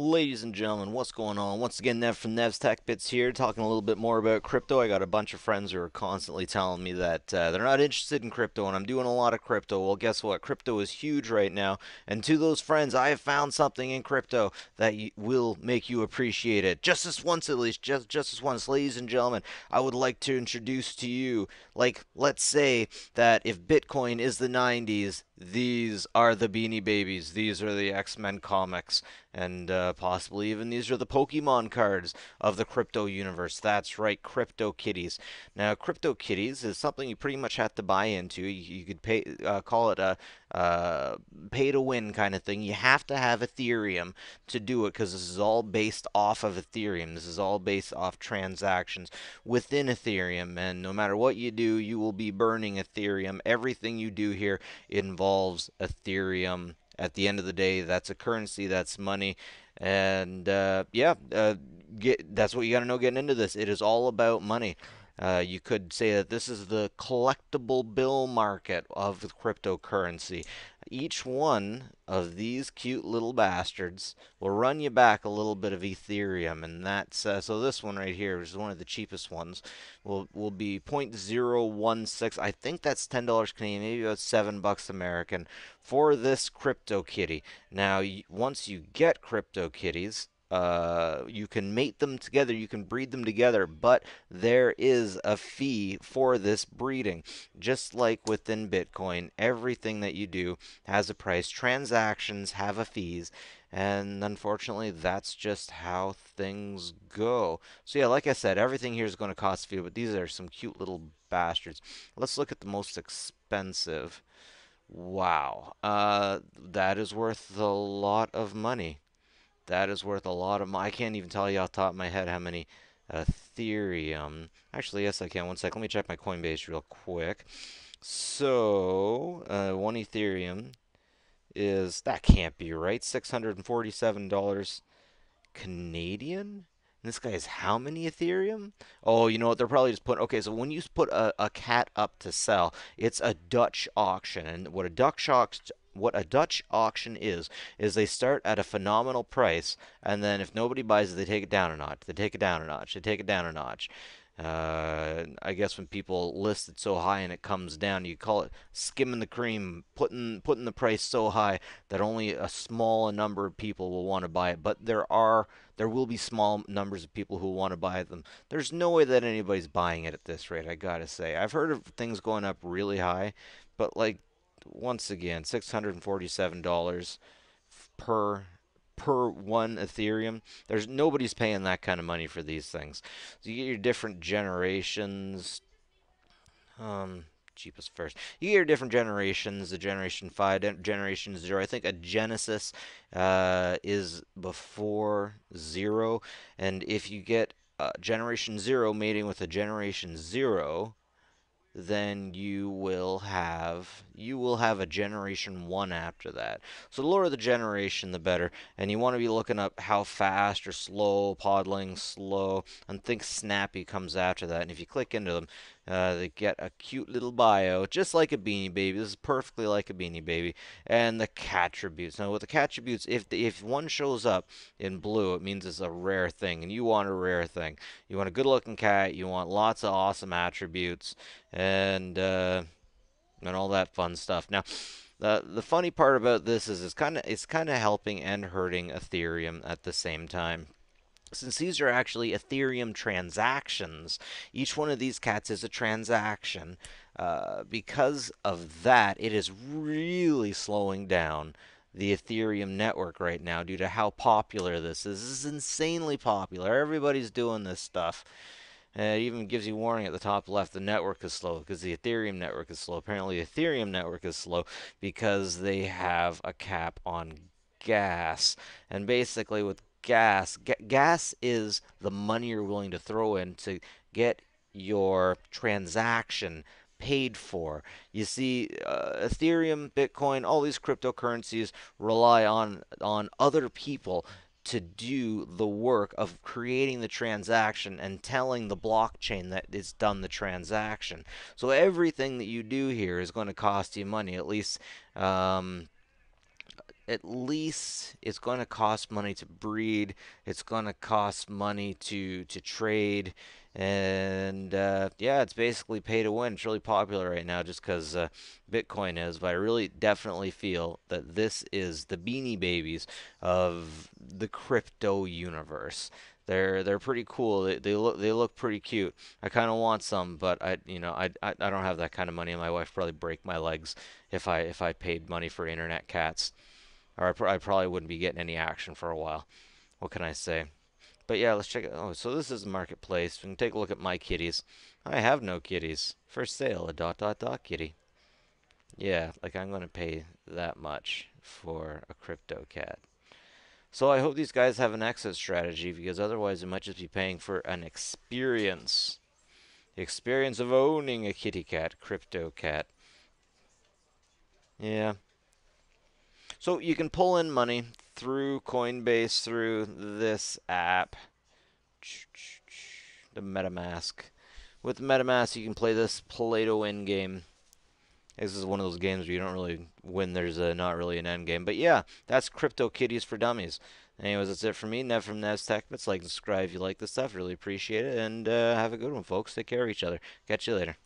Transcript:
Ladies and gentlemen, what's going on? Once again, Nev from Nev's Tech Bits here, talking a little bit more about crypto. I got a bunch of friends who are constantly telling me that they're not interested in crypto, and I'm doing a lot of crypto. Well, guess what? Crypto is huge right now, and to those friends, I have found something in crypto that will make you appreciate it. Just this once, at least. Just this once. Ladies and gentlemen, I would like to introduce to you, like, let's say that if Bitcoin is the 90s, these are the Beanie Babies, these are the X-Men comics, and possibly even these are the Pokemon cards of the crypto universe. That's right, CryptoKitties. Now, CryptoKitties is something you pretty much have to buy into. You could pay, call it a pay to win kind of thing. You have to have Ethereum to do it, because this is all based off of Ethereum. This is all based off transactions within Ethereum, and no matter what you do, you will be burning Ethereum. Everything you do here involves Ethereum. At the end of the day, that's a currency, that's money, and that's what you got to know getting into this. It is all about money. You could say that this is the collectible bill market of the cryptocurrency. Each one of these cute little bastards will run you back a little bit of Ethereum, and that's so this one right here, which is one of the cheapest ones, will be 0.016. I think that's $10 Canadian, maybe about $7 American for this CryptoKitty. Now, once you get CryptoKitties, you can mate them together, you can breed them together, but there is a fee for this breeding. Just like within Bitcoin, everything that you do has a price. Transactions have a fees, and unfortunately, that's just how things go. So yeah, like I said, everything here is going to cost a fee, but these are some cute little bastards. Let's look at the most expensive. Wow, that is worth a lot of money. That is worth a lot of money. I can't even tell you off the top of my head how many Ethereum. Actually, yes, I can. One sec. Let me check my Coinbase real quick. So, one Ethereum is, that can't be right, $647 Canadian? And this guy is how many Ethereum? Oh, you know what? They're probably just putting... Okay, so when you put a cat up to sell, it's a Dutch auction. And what a Dutch auction... What a Dutch auction is they start at a phenomenal price, and then if nobody buys it, they take it down a notch. They take it down a notch. They take it down a notch. I guess when people list it so high and it comes down, you call it skimming the cream, putting the price so high that only a small number of people will want to buy it. But there will be small numbers of people who want to buy them. There's no way that anybody's buying it at this rate, I gotta say. I've heard of things going up really high, but like, once again, $647 per one Ethereum. There's nobody's paying that kind of money for these things. So you get your different generations. Cheapest first. You get your different generations, the generation 5, generation 0. I think a Genesis is before 0, and if you get generation 0 mating with a generation 0, then you will have a generation 1 after that. So the lower the generation, the better. And you want to be looking up how fast or slow, Podling, slow, and think Snappy comes after that. And if you click into them, they get a cute little bio, just like a Beanie Baby. This is perfectly like a Beanie Baby. And the Cattributes. Now with the Cattributes, if one shows up in blue, it means it's a rare thing, and you want a rare thing. You want a good-looking cat. You want lots of awesome attributes, and all that fun stuff. Now, the funny part about this is it's kind of helping and hurting Ethereum at the same time. Since these are actually Ethereum transactions, each one of these cats is a transaction. Because of that, it is really slowing down the Ethereum network right now due to how popular this is. This is insanely popular. Everybody's doing this stuff. It even gives you warning at the top left, the network is slow because the Ethereum network is slow. Apparently, the Ethereum network is slow because they have a cap on gas. And basically, with gas is the money you're willing to throw in to get your transaction paid for. You see, Ethereum, Bitcoin, all these cryptocurrencies rely on other people to do the work of creating the transaction and telling the blockchain that it's done the transaction. So everything that you do here is going to cost you money, at least at least it's going to cost money to breed. It's going to cost money to trade. And yeah, it's basically pay to win. It's really popular right now just because Bitcoin is. But I really definitely feel that this is the Beanie Babies of the crypto universe. They're pretty cool. They look pretty cute. I kind of want some, but I don't have that kind of money, and my wife probably break my legs if I paid money for internet cats, or I probably wouldn't be getting any action for a while. What can I say? But yeah, let's check it. Oh, so this is the marketplace. We can take a look at my kitties. I have no kitties. For sale, a ... kitty. Yeah, like I'm gonna pay that much for a crypto cat. So I hope these guys have an exit strategy, because otherwise they might just be paying for an experience. The experience of owning a kitty cat, crypto cat. Yeah. So you can pull in money through Coinbase, through this app, the MetaMask. With MetaMask you can play this play-to-win game. This is one of those games where you don't really win. There's not really an end game. But yeah, that's CryptoKitties for Dummies. Anyways, that's it for me. Nev from Nev's Tech Bits. Like and subscribe if you like this stuff. Really appreciate it. And have a good one, folks. Take care of each other. Catch you later.